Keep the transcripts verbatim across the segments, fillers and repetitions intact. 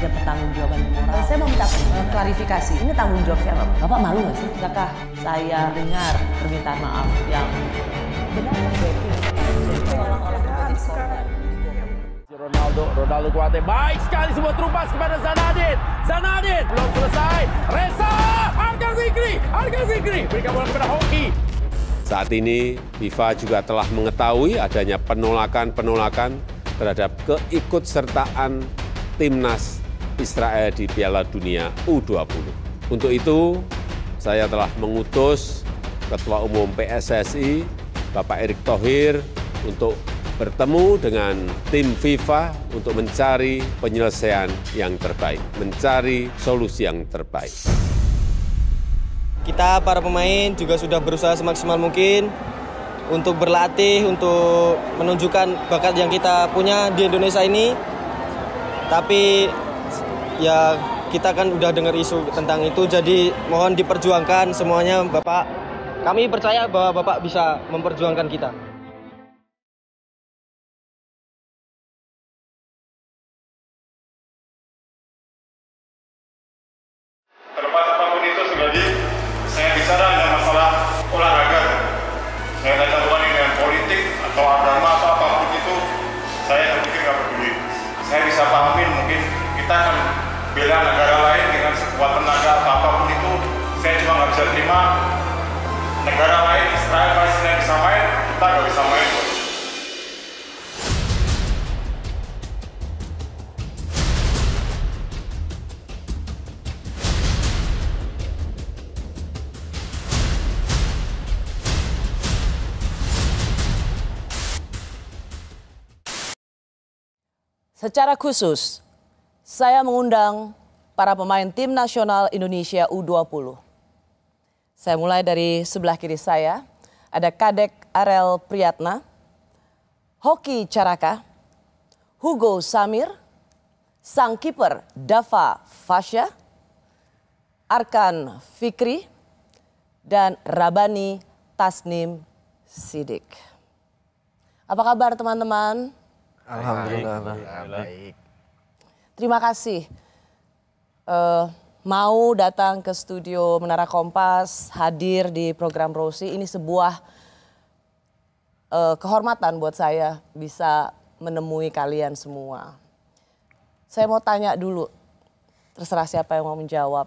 ada pertanggungjawaban moral. Saya mau minta klarifikasi, ini tanggung jawab siapa? Bapak malu nggak sih? Apakah saya dengar permintaan maaf yang benar? Ronaldo, Ronaldo Kuate, baik sekali sebuah terupas kepada Zanadin. Zanadin belum selesai. Reza, Arkan Fikri, Arkan Fikri berikan bola kepada Hoki. Saat ini FIFA juga telah mengetahui adanya penolakan-penolakan terhadap keikutsertaan Timnas Israel di Piala Dunia U dua puluh. Untuk itu, saya telah mengutus Ketua Umum P S S I, Bapak Erick Thohir, untuk bertemu dengan tim FIFA untuk mencari penyelesaian yang terbaik, mencari solusi yang terbaik. Kita para pemain juga sudah berusaha semaksimal mungkin untuk berlatih, untuk menunjukkan bakat yang kita punya di Indonesia ini. Tapi ya kita kan udah dengar isu tentang itu, jadi mohon diperjuangkan semuanya Bapak. Kami percaya bahwa Bapak bisa memperjuangkan kita. Terlepas apapun itu, sebagai saya bicara ada masalah olahraga. Saya ada campur dengan politik atau agama atau apapun itu, saya mungkin nggak peduli. Saya bisa pahamin mungkin kita akan bela negara lain dengan sekuat tenaga atau apapun itu. Saya cuma nggak bisa terima negara lain, Israel, Palestina bisa main, kita nggak bisa main. Secara khusus, saya mengundang para pemain tim nasional Indonesia U dua puluh. Saya mulai dari sebelah kiri saya, ada Kadek Arel Priyatna, Hoki Caraka, Hugo Samir, sang kiper Dafa Fasya, Arkan Fikri, dan Rabani Tasnim Sidik. Apa kabar teman-teman? Alhamdulillah, baik, baik. Terima kasih uh, mau datang ke studio Menara Kompas, hadir di program Rosi. Ini sebuah uh, kehormatan buat saya bisa menemui kalian semua. Saya mau tanya dulu, terserah siapa yang mau menjawab.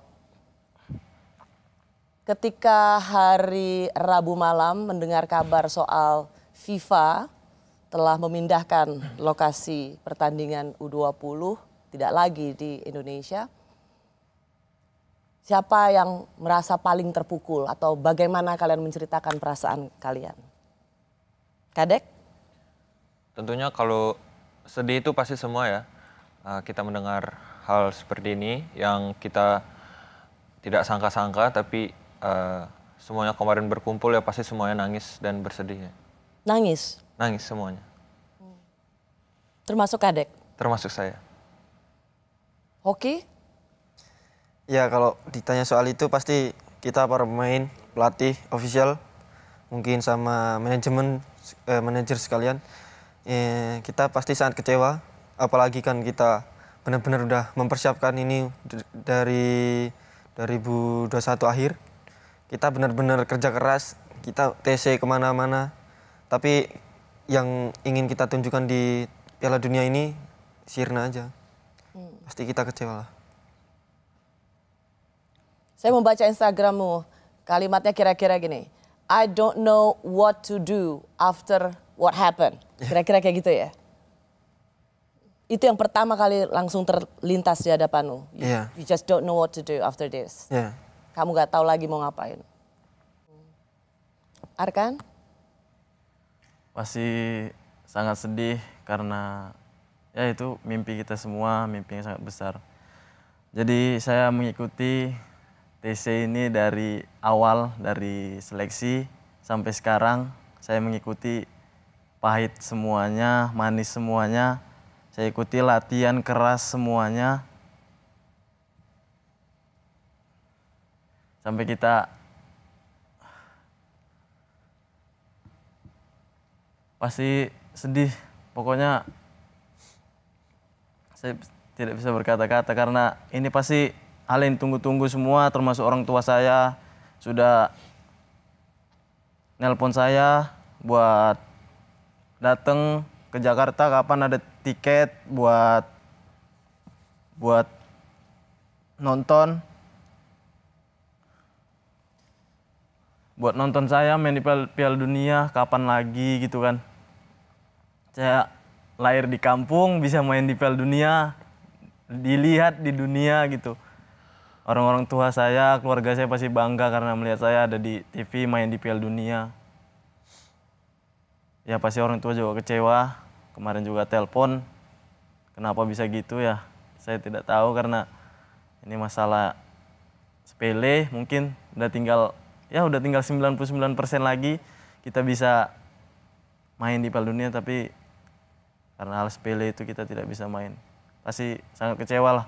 Ketika hari Rabu malam mendengar kabar soal FIFA telah memindahkan lokasi pertandingan U dua puluh, tidak lagi di Indonesia. Siapa yang merasa paling terpukul atau bagaimana kalian menceritakan perasaan kalian? Kadek? Tentunya kalau sedih itu pasti semua ya. Kita mendengar hal seperti ini yang kita tidak sangka-sangka, tapi uh, semuanya kemarin berkumpul ya pasti semuanya nangis dan bersedih. Nangis? Nangis semuanya. Termasuk Kadek? Termasuk saya. Hoki? Ya kalau ditanya soal itu pasti kita para pemain, pelatih, official, mungkin sama manajemen, eh, manajer sekalian, eh, kita pasti sangat kecewa. Apalagi kan kita benar-benar udah mempersiapkan ini dari dua ribu dua puluh satu akhir. Kita benar-benar kerja keras, kita T C kemana-mana, tapi yang ingin kita tunjukkan di Piala Dunia ini sirna aja. Pasti kita kecewa lah. Saya membaca Instagrammu, kalimatnya kira-kira gini, I don't know what to do after what happened. Kira-kira kayak gitu ya? Itu yang pertama kali langsung terlintas di hadapanmu. You, yeah. you just don't know what to do after this. Yeah. Kamu gak tahu lagi mau ngapain. Arkan? Masih sangat sedih karena ya itu mimpi kita semua, mimpi yang sangat besar. Jadi saya mengikuti T C ini dari awal, dari seleksi sampai sekarang. Saya mengikuti pahit semuanya, manis semuanya. Saya ikuti latihan keras semuanya. Sampai kita pasti sedih, pokoknya saya tidak bisa berkata-kata karena ini pasti hal yang tunggu-tunggu semua, termasuk orang tua saya sudah nelpon saya buat datang ke Jakarta kapan ada tiket buat buat nonton buat nonton saya main di Piala Dunia kapan lagi gitu kan. Saya lahir di kampung bisa main di Piala Dunia, dilihat di dunia gitu. Orang-orang tua saya, keluarga saya pasti bangga karena melihat saya ada di T V main di Piala Dunia. Ya pasti orang tua juga kecewa. Kemarin juga telepon, kenapa bisa gitu ya? Saya tidak tahu karena ini masalah sepele mungkin. Udah tinggal ya udah tinggal sembilan puluh sembilan persen lagi kita bisa main di Piala Dunia, tapi karena hal sepele itu kita tidak bisa main. Pasti sangat kecewa lah,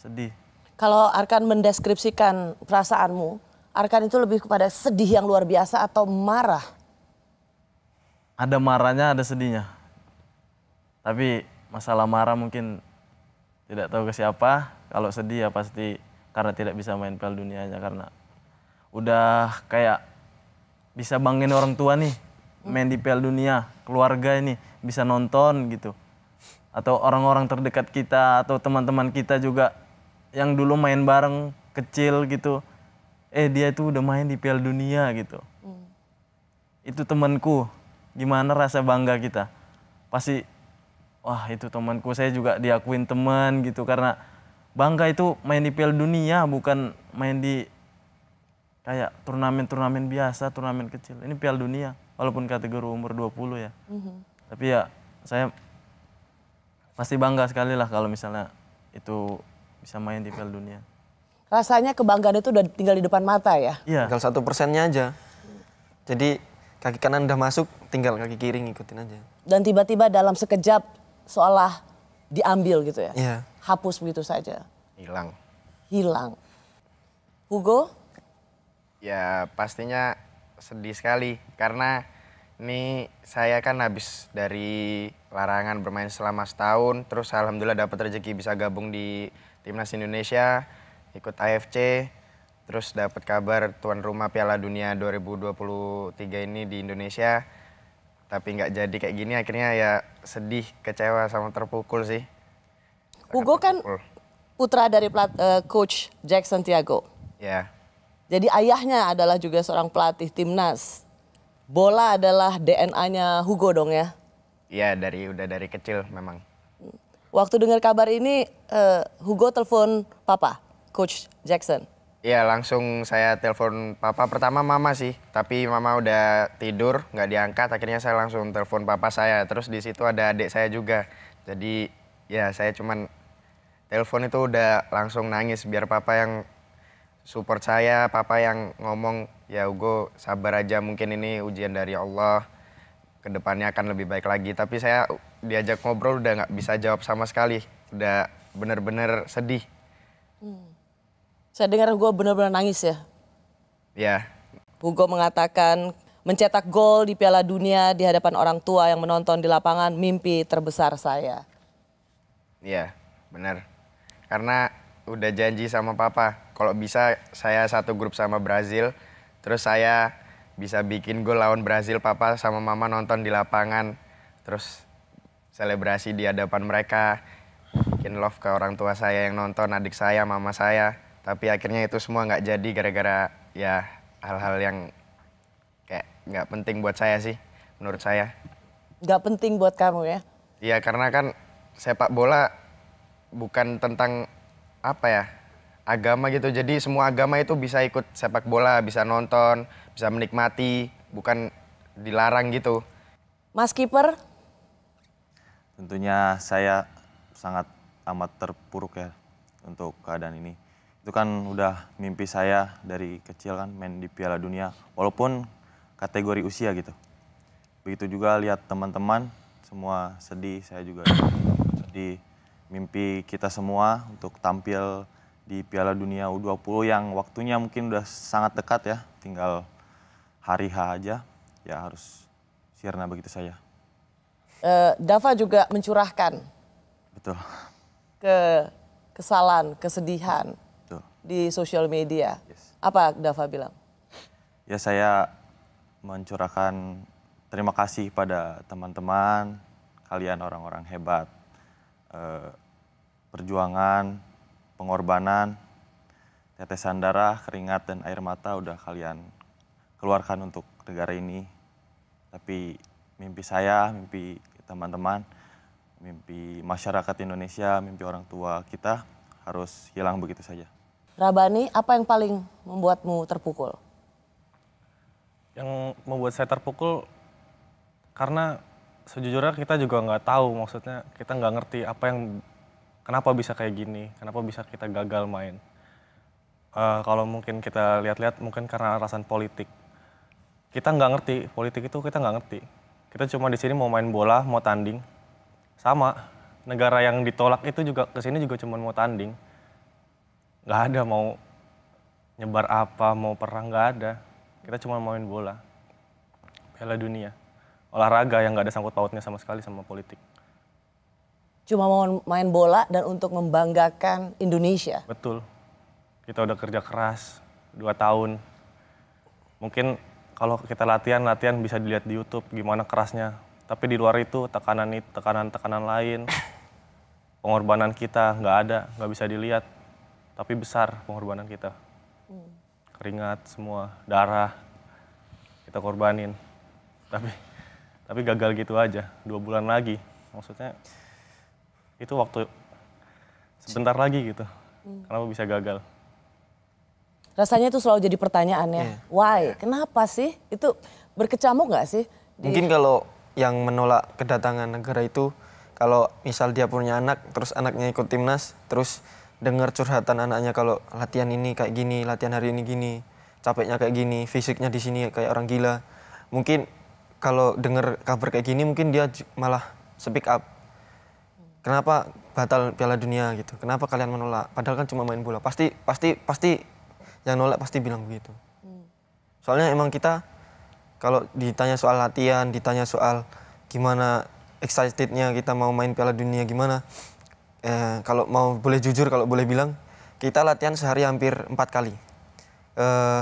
sedih. Kalau Arkan mendeskripsikan perasaanmu, Arkan itu lebih kepada sedih yang luar biasa atau marah? Ada marahnya, ada sedihnya. Tapi masalah marah mungkin tidak tahu ke siapa. Kalau sedih ya pasti karena tidak bisa main Piala Dunianya. Karena udah kayak bisa banggain orang tua nih. Main di Piala Dunia, keluarga ini bisa nonton gitu. Atau orang-orang terdekat kita atau teman-teman kita juga yang dulu main bareng kecil gitu. Eh dia itu udah main di Piala Dunia gitu. Hmm. Itu temanku, gimana rasa bangga kita. Pasti wah itu temanku, saya juga diakuin teman gitu. Karena bangga itu main di Piala Dunia bukan main di kayak turnamen-turnamen biasa, turnamen kecil. Ini Piala Dunia. Walaupun kategori umur dua puluh ya. Mm-hmm. Tapi ya saya pasti bangga sekali lah kalau misalnya itu bisa main di Piala Dunia. Rasanya kebanggaan itu udah tinggal di depan mata ya? Iya. Tinggal satu persennya aja. Jadi kaki kanan udah masuk, tinggal kaki kiri ngikutin aja. Dan tiba-tiba dalam sekejap seolah diambil gitu ya? Iya. Hapus begitu saja? Hilang. Hilang. Hugo? Ya pastinya sedih sekali karena ini saya kan habis dari larangan bermain selama setahun, terus alhamdulillah dapat rezeki bisa gabung di Timnas Indonesia, ikut A F C, terus dapat kabar tuan rumah Piala Dunia dua ribu dua puluh tiga ini di Indonesia, tapi nggak jadi kayak gini. Akhirnya ya sedih, kecewa sama terpukul sih. Sangat Hugo terpukul. Kan putra dari plat, uh, coach Jacksen Tiago. Ya. Yeah. Jadi ayahnya adalah juga seorang pelatih timnas. Bola adalah D N A-nya Hugo dong ya? Iya, dari udah dari kecil memang. Waktu dengar kabar ini, uh, Hugo telepon papa, Coach Jacksen? Iya, langsung saya telepon papa. Pertama mama sih, tapi mama udah tidur, nggak diangkat. Akhirnya saya langsung telepon papa saya. Terus di situ ada adik saya juga. Jadi ya saya cuman telepon itu udah langsung nangis biar papa yang support saya, papa yang ngomong, ya Hugo sabar aja, mungkin ini ujian dari Allah, kedepannya akan lebih baik lagi. Tapi saya diajak ngobrol udah nggak bisa jawab sama sekali, udah bener-bener sedih. Hmm. Saya dengar Hugo bener-bener nangis ya? Ya. Hugo mengatakan mencetak gol di Piala Dunia di hadapan orang tua yang menonton di lapangan, mimpi terbesar saya. Ya, benar. Karena udah janji sama papa. Kalau bisa saya satu grup sama Brazil, terus saya bisa bikin gol lawan Brazil, papa sama mama nonton di lapangan, terus selebrasi di hadapan mereka, bikin love ke orang tua saya yang nonton, adik saya, mama saya. Tapi akhirnya itu semua nggak jadi gara-gara ya hal-hal yang kayak nggak penting buat saya sih, menurut saya. Nggak penting buat kamu ya? Iya, karena kan sepak bola bukan tentang apa ya, agama gitu. Jadi semua agama itu bisa ikut sepak bola, bisa nonton, bisa menikmati, bukan dilarang gitu. Mas Kiper? Tentunya saya sangat amat terpuruk ya untuk keadaan ini. Itu kan udah mimpi saya dari kecil kan main di Piala Dunia, walaupun kategori usia gitu. Begitu juga lihat teman-teman semua sedih, saya juga sedih. Mimpi kita semua untuk tampil di Piala Dunia U dua puluh yang waktunya mungkin udah sangat dekat ya. Tinggal hari H aja, ya harus sirna begitu saya. Uh, Dafa juga mencurahkan. Betul. ke kesalahan, kesedihan Betul. di sosial media. Yes. Apa Dafa bilang? Ya, saya mencurahkan terima kasih pada teman-teman, kalian orang-orang hebat. E, perjuangan, pengorbanan, tetesan darah, keringat, dan air mata udah kalian keluarkan untuk negara ini. Tapi mimpi saya, mimpi teman-teman, mimpi masyarakat Indonesia, mimpi orang tua kita harus hilang begitu saja. Rabani, apa yang paling membuatmu terpukul? Yang membuat saya terpukul karena sejujurnya kita juga nggak tahu, maksudnya kita nggak ngerti apa yang, kenapa bisa kayak gini, kenapa bisa kita gagal main. Uh, kalau mungkin kita lihat-lihat mungkin karena alasan politik. Kita nggak ngerti, politik itu kita nggak ngerti. Kita cuma di sini mau main bola, mau tanding. Sama, negara yang ditolak itu juga kesini juga cuma mau tanding. Nggak ada mau nyebar apa, mau perang, nggak ada. Kita cuma main bola. Piala Dunia. Olahraga yang nggak ada sangkut pautnya sama sekali sama politik. Cuma mau main bola dan untuk membanggakan Indonesia. Betul. Kita udah kerja keras dua tahun. Mungkin kalau kita latihan-latihan bisa dilihat di YouTube gimana kerasnya. Tapi di luar itu tekanan itu, tekanan-tekanan lain, pengorbanan kita nggak ada, nggak bisa dilihat. Tapi besar pengorbanan kita. Keringat semua, darah kita korbanin. Tapi tapi gagal gitu aja, dua bulan lagi. Maksudnya itu waktu sebentar lagi gitu. Kenapa bisa gagal? Rasanya itu selalu jadi pertanyaannya. Yeah. Why? Kenapa sih? Itu berkecamuk nggak sih? Di... Mungkin kalau yang menolak kedatangan negara itu, kalau misal dia punya anak, terus anaknya ikut timnas, terus dengar curhatan anaknya kalau latihan ini kayak gini, latihan hari ini gini, capeknya kayak gini, fisiknya di sini kayak orang gila. Mungkin kalau dengar kabar kayak gini, mungkin dia malah speak up. Kenapa batal Piala Dunia gitu? Kenapa kalian menolak? Padahal kan cuma main bola. Pasti, pasti, pasti yang nolak pasti bilang begitu. Soalnya emang kita kalau ditanya soal latihan, ditanya soal gimana excitednya kita mau main Piala Dunia gimana, eh, kalau mau boleh jujur, kalau boleh bilang, kita latihan sehari hampir empat kali. Eh,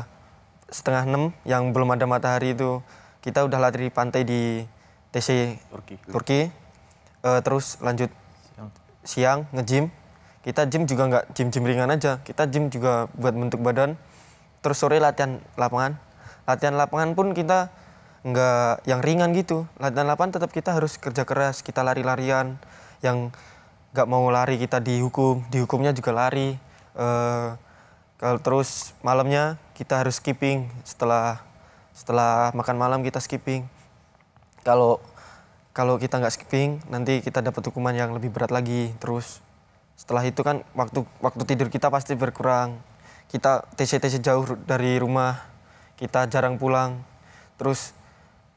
setengah enam yang belum ada matahari itu kita udah latih di pantai di T C Turki. Turki. Eh, terus lanjut siang, siang nge-gym. Kita gym juga nggak gym-gym ringan aja, kita gym juga buat bentuk badan. Terus sore latihan lapangan. Latihan lapangan pun kita nggak yang ringan gitu. Latihan lapangan tetap kita harus kerja keras, kita lari-larian. Yang nggak mau lari kita dihukum, dihukumnya juga lari. Uh, kalau terus malamnya kita harus skipping, setelah setelah makan malam kita skipping. Kalau kalau kita nggak skipping, nanti kita dapat hukuman yang lebih berat lagi. Terus setelah itu kan waktu waktu tidur kita pasti berkurang. Kita T C T C jauh dari rumah. Kita jarang pulang, terus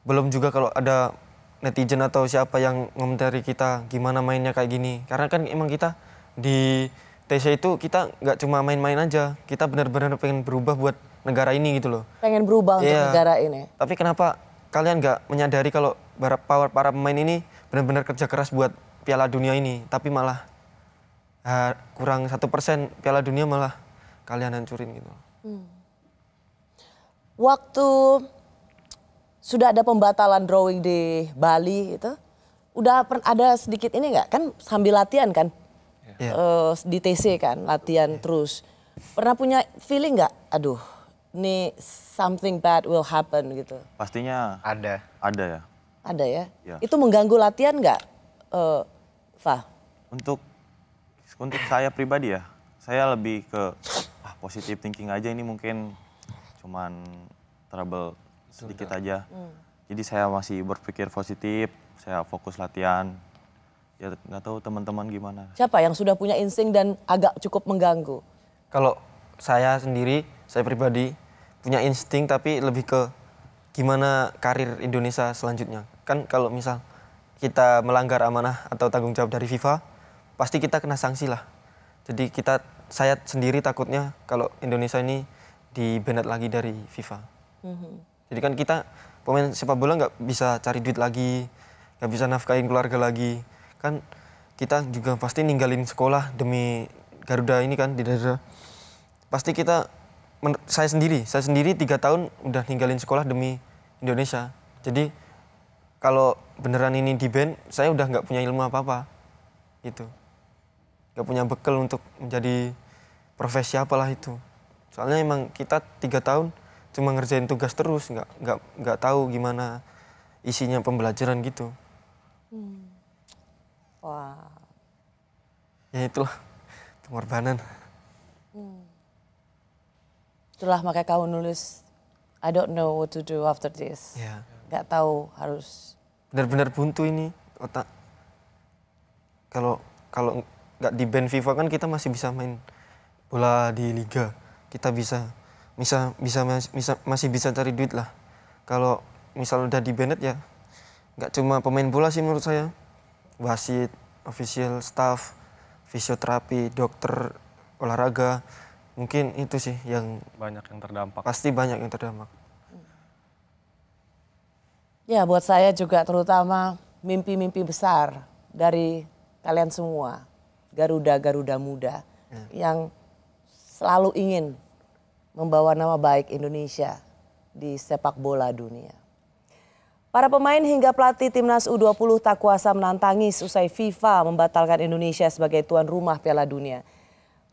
belum juga kalau ada netizen atau siapa yang ngomentari kita gimana mainnya kayak gini. Karena kan emang kita di T C itu kita nggak cuma main-main aja, kita benar-benar pengen berubah buat negara ini gitu loh. Pengen berubah untuk yeah. negara ini. Tapi kenapa kalian nggak menyadari kalau power para pemain ini benar-benar kerja keras buat Piala Dunia ini, tapi malah uh, kurang satu persen Piala Dunia malah kalian hancurin gitu. Hmm. Waktu sudah ada pembatalan drawing di Bali itu, udah ada sedikit ini nggak? Kan sambil latihan kan, yeah. uh, di T C kan, latihan yeah. terus. Pernah punya feeling nggak? Aduh, nih something bad will happen gitu. Pastinya ada. Ada ya. Ada ya. Yeah. Itu mengganggu latihan nggak, uh, Fah? Untuk untuk saya pribadi ya, saya lebih ke ah, positive thinking aja, ini mungkin cuman trouble sedikit aja. Hmm. Jadi saya masih berpikir positif, saya fokus latihan. Ya nggak tahu teman-teman gimana. Siapa yang sudah punya insting dan agak cukup mengganggu? Kalau saya sendiri, saya pribadi punya insting tapi lebih ke gimana karir Indonesia selanjutnya. Kan kalau misal kita melanggar amanah atau tanggung jawab dari FIFA, pasti kita kena sanksi lah. Jadi kita, saya sendiri takutnya kalau Indonesia ini dibenet lagi dari FIFA. Mm-hmm. Jadi kan kita pemain sepak bola nggak bisa cari duit lagi, nggak bisa nafkahin keluarga lagi. Kan kita juga pasti ninggalin sekolah demi Garuda ini kan, di Garuda. Pasti kita, saya sendiri, saya sendiri tiga tahun udah ninggalin sekolah demi Indonesia. Jadi kalau beneran ini di band, saya udah nggak punya ilmu apa-apa, gitu. Nggak punya bekal untuk menjadi profesi apalah itu. Soalnya emang kita tiga tahun cuma ngerjain tugas terus, nggak nggak nggak tahu gimana isinya pembelajaran gitu. Hmm. Wah. Wow. Ya itulah pengorbanan. Hmm. Itulah makanya kau nulis I don't know what to do after this. Yeah. Gak tahu harus. Benar-benar buntu ini otak. Kalau kalau nggak di band FIFA kan kita masih bisa main bola di liga. Kita bisa bisa bisa masih bisa cari duit lah. Kalau misal udah di band ya nggak cuma pemain bola sih menurut saya. Wasit, official staff, fisioterapi, dokter olahraga. Mungkin itu sih yang banyak yang terdampak. Pasti banyak yang terdampak. Ya, buat saya juga terutama mimpi-mimpi besar dari kalian semua. Garuda-Garuda Muda ya, yang selalu ingin membawa nama baik Indonesia di sepak bola dunia. Para pemain hingga pelatih Timnas U dua puluh tak kuasa menantangis usai FIFA membatalkan Indonesia sebagai tuan rumah Piala Dunia.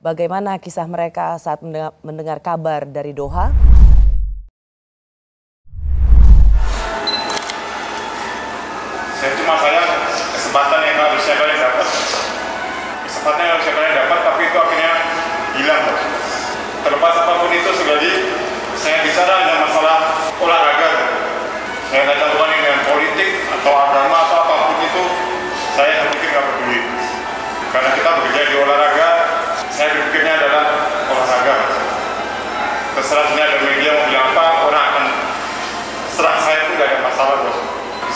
Bagaimana kisah mereka saat mendengar, mendengar kabar dari Doha? Saya cuma sayang kesempatan yang harusnya kalian dapat. Kesempatan yang harusnya kalian dapat, tapi itu akhirnya hilang. Terlepas apapun itu, jadi saya bicara hanya masalah olahraga. Saya tidak tertarik dengan politik atau agama atau apapun itu, saya pikir tidak peduli. Karena kita bekerja di olahraga, saya berpikirnya adalah olahraga. Terserah ada media mau bilang apa, orang akan serang saya itu tidak ada masalah, bos.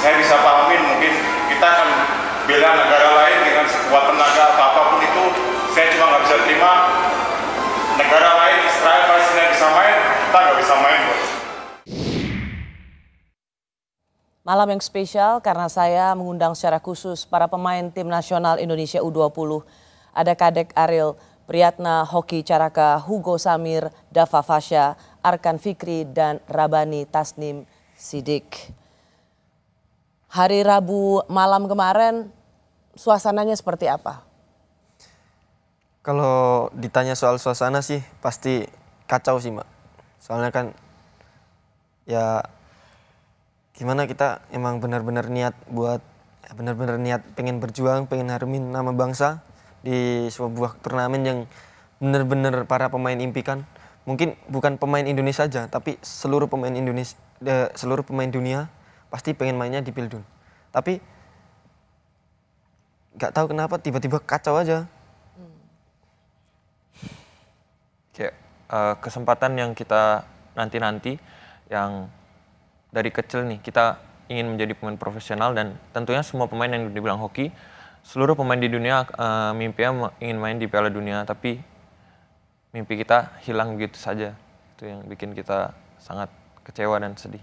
Saya bisa pahamin mungkin kita akan bela negara lain dengan sekuat tenaga atau apapun itu. Saya cuma nggak bisa terima negara lain, Israel, Palestina bisa main, kita nggak bisa main, bos. Malam yang spesial karena saya mengundang secara khusus para pemain tim nasional Indonesia U dua puluh. Ada Kadek Arel Priyatna, Hoki Caraka, Hugo Samir, Dafa Fasya, Arkan Fikri, dan Rabani Tasnim Sidik. Hari Rabu malam kemarin, suasananya seperti apa? Kalau ditanya soal suasana sih pasti kacau sih, Mbak. Soalnya kan ya gimana kita emang benar-benar niat buat, benar-benar niat pengen berjuang, pengen harumin nama bangsa di sebuah turnamen yang benar-benar para pemain impikan. Mungkin bukan pemain Indonesia saja, tapi seluruh pemain Indonesia, seluruh pemain dunia pasti pengen mainnya di Pildun. Tapi nggak tahu kenapa tiba-tiba kacau aja. Hmm. Kayak uh, kesempatan yang kita nanti-nanti, yang dari kecil nih kita ingin menjadi pemain profesional, dan tentunya semua pemain yang dibilang hoki, seluruh pemain di dunia uh, mimpinya ingin main di Piala Dunia, tapi mimpi kita hilang begitu saja. Itu yang bikin kita sangat kecewa dan sedih.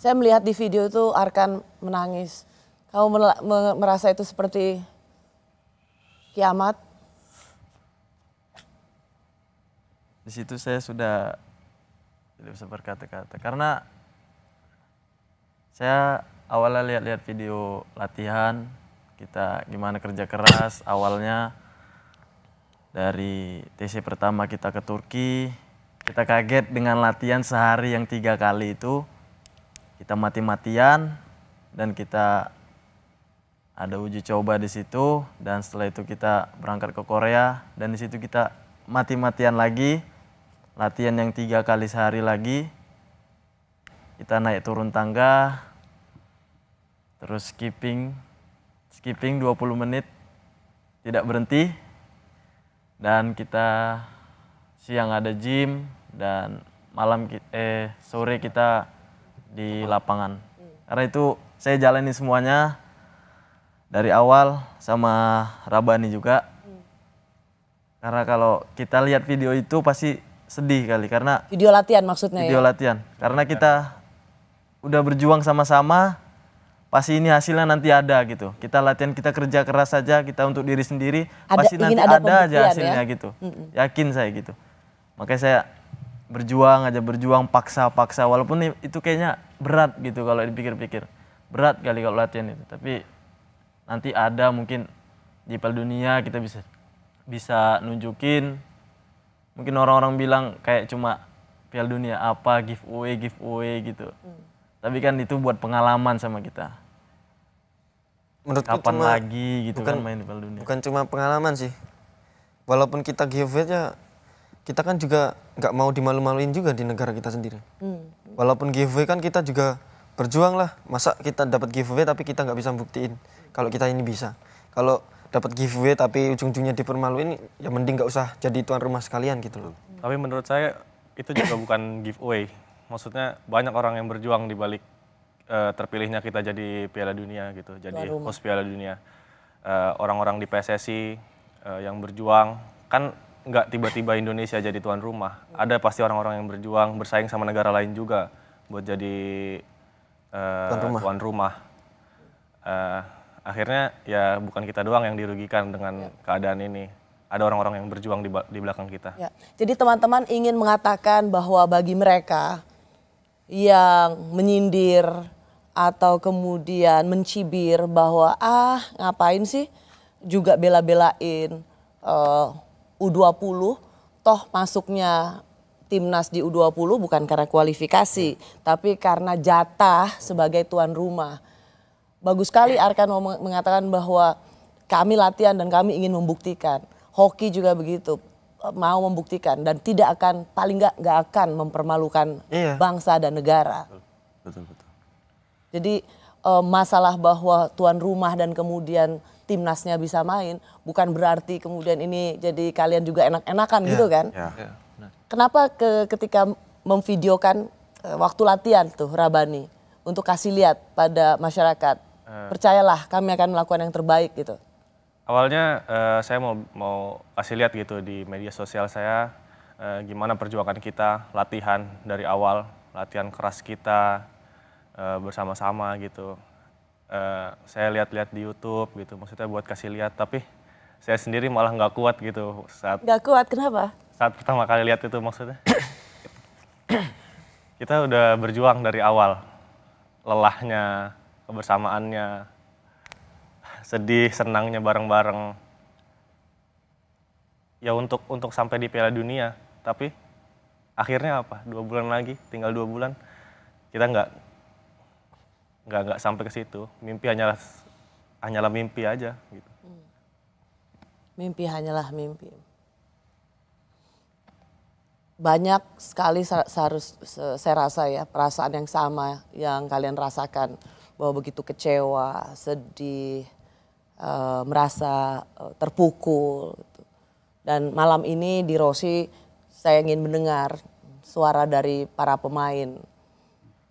Saya melihat di video itu Arkan menangis. Kau merasa itu seperti kiamat? Di situ saya sudah tidak bisa berkata-kata. Karena saya awalnya lihat-lihat video latihan, kita gimana kerja keras awalnya. Dari T C pertama kita ke Turki, kita kaget dengan latihan sehari yang tiga kali itu. Kita mati-matian dan kita ada uji coba di situ. Dan setelah itu kita berangkat ke Korea dan di situ kita mati-matian lagi. Latihan yang tiga kali sehari lagi. Kita naik turun tangga, terus skipping. Skipping dua puluh menit, tidak berhenti, dan kita siang ada gym, dan malam eh sore kita di lapangan. Karena itu saya jalani semuanya dari awal sama Rabani juga. Karena kalau kita lihat video itu pasti sedih kali, karena video latihan maksudnya video ya? Video latihan, karena kita udah berjuang sama-sama, pasti ini hasilnya nanti ada gitu. Kita latihan, kita kerja keras saja, kita untuk diri sendiri, ada, pasti nanti ada, ada aja hasilnya ya? Gitu. Mm-mm. Yakin saya gitu. Makanya saya berjuang aja, berjuang paksa-paksa. Walaupun itu kayaknya berat gitu kalau dipikir-pikir. Berat kali kalau latihan itu. Tapi nanti ada mungkin di Piala Dunia kita bisa bisa nunjukin. Mungkin orang-orang bilang kayak cuma Piala Dunia apa, giveaway, giveaway gitu. Mm. Tapi kan itu buat pengalaman sama kita. Menurutku kapan cuma, lagi gitu bukan, kan main di Piala Dunia. Bukan cuma pengalaman sih. Walaupun kita giveaway aja, kita kan juga nggak mau dimalu-maluin juga di negara kita sendiri. Hmm. Walaupun giveaway kan kita juga berjuang lah. Masa kita dapat giveaway tapi kita nggak bisa buktiin kalau kita ini bisa. Kalau dapat giveaway tapi ujung-ujungnya dipermaluin, ya mending nggak usah jadi tuan rumah sekalian gitu loh. Hmm. Tapi menurut saya itu juga bukan giveaway. Maksudnya banyak orang yang berjuang di balik uh, terpilihnya kita jadi Piala Dunia gitu, jadi host Piala Dunia. Orang-orang uh, di P S S I uh, yang berjuang, kan nggak tiba-tiba Indonesia jadi tuan rumah. Ada pasti orang-orang yang berjuang, bersaing sama negara lain juga buat jadi uh, tuan rumah. Tuan rumah. Uh, akhirnya ya bukan kita doang yang dirugikan dengan ya. Keadaan ini. Ada orang-orang yang berjuang di, di belakang kita. Ya. Jadi teman-teman ingin mengatakan bahwa bagi mereka yang menyindir atau kemudian mencibir bahwa ah ngapain sih juga bela-belain uh, U dua puluh, toh masuknya timnas di U dua puluh bukan karena kualifikasi, tapi karena jatah sebagai tuan rumah. Bagus sekali Arkan mengatakan bahwa kami latihan dan kami ingin membuktikan. Hoki juga begitu, mau membuktikan dan tidak akan, paling nggak nggak akan mempermalukan iya. bangsa dan negara. Betul, betul. Jadi e, masalah bahwa tuan rumah dan kemudian timnasnya bisa main, bukan berarti kemudian ini jadi kalian juga enak-enakan yeah. gitu kan? Yeah. Yeah. Kenapa ke, ketika memvideokan e, waktu latihan tuh Rabani, untuk kasih lihat pada masyarakat, uh. percayalah kami akan melakukan yang terbaik gitu. Awalnya uh, saya mau mau kasih lihat gitu di media sosial saya uh, gimana perjuangan kita, latihan dari awal, latihan keras kita uh, bersama-sama gitu. Uh, saya lihat-lihat di YouTube gitu, maksudnya buat kasih lihat, tapi saya sendiri malah nggak kuat gitu saat. Nggak kuat, kenapa? Saat pertama kali lihat itu maksudnya. Kita udah berjuang dari awal, lelahnya, kebersamaannya. Sedih, senangnya bareng-bareng. Ya untuk untuk sampai di Piala Dunia, tapi akhirnya apa? Dua bulan lagi, tinggal dua bulan, kita nggak nggak nggak sampai ke situ. Mimpi hanyalah hanyalah mimpi aja. Gitu. Mimpi hanyalah mimpi. Banyak sekali seharus saya rasa ya perasaan yang sama yang kalian rasakan bahwa begitu kecewa, sedih. Uh, merasa uh, terpukul gitu. Dan malam ini di Rosi saya ingin mendengar suara dari para pemain,